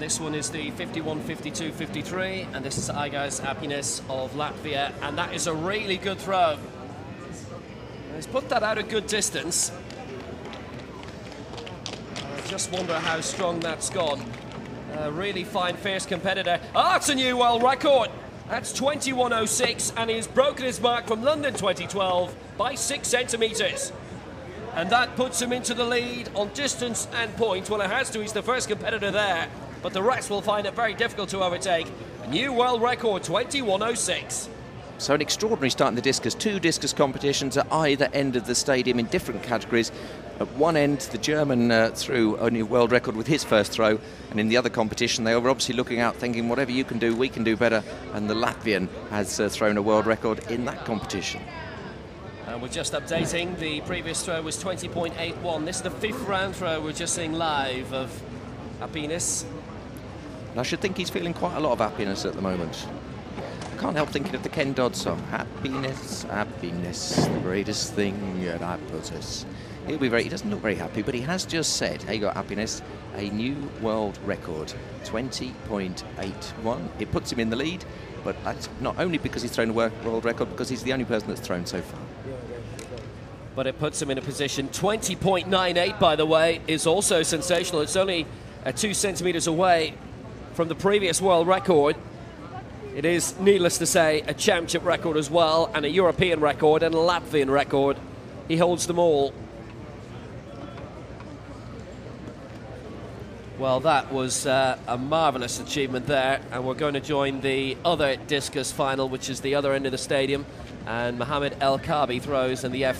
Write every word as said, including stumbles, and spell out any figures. This one is the fifty-one, fifty-two, fifty-three, and this is Aigars Apinis of Latvia, and that is a really good throw. He's put that out a good distance. I just wonder how strong that's gone. A really fine, fierce competitor. Ah, oh, it's a new world record. That's twenty-one oh six, and he's broken his mark from London twenty twelve by six centimetres. And that puts him into the lead on distance and points. Well, it has to, he's the first competitor there, but the rest will find it very difficult to overtake. A new world record, twenty-one oh six. So an extraordinary start in the discus. Two discus competitions at either end of the stadium in different categories. At one end, the German uh, threw a new world record with his first throw, and in the other competition, they were obviously looking out, thinking, whatever you can do, we can do better, and the Latvian has uh, thrown a world record in that competition. And we're just updating, the previous throw was twenty point eight one. This is the fifth round throw we're just seeing live of Apinis. And I should think he's feeling quite a lot of happiness at the moment. I can't help thinking of the Ken Dodd song. Happiness, happiness, the greatest thing that I possess. He'll be very, he doesn't look very happy, but he has just said, hey, got happiness, a new world record, twenty point eight one. It puts him in the lead, but that's not only because he's thrown a world record, because he's the only person that's thrown so far. But it puts him in a position. twenty point nine eight, by the way, is also sensational. It's only uh, two centimetres away from the previous world record. It is, needless to say, a championship record as well, and a European record, and a Latvian record. He holds them all. Well, that was uh, a marvellous achievement there, and we're going to join the other discus final, which is the other end of the stadium, and Mohamed El Khabi throws in the F three.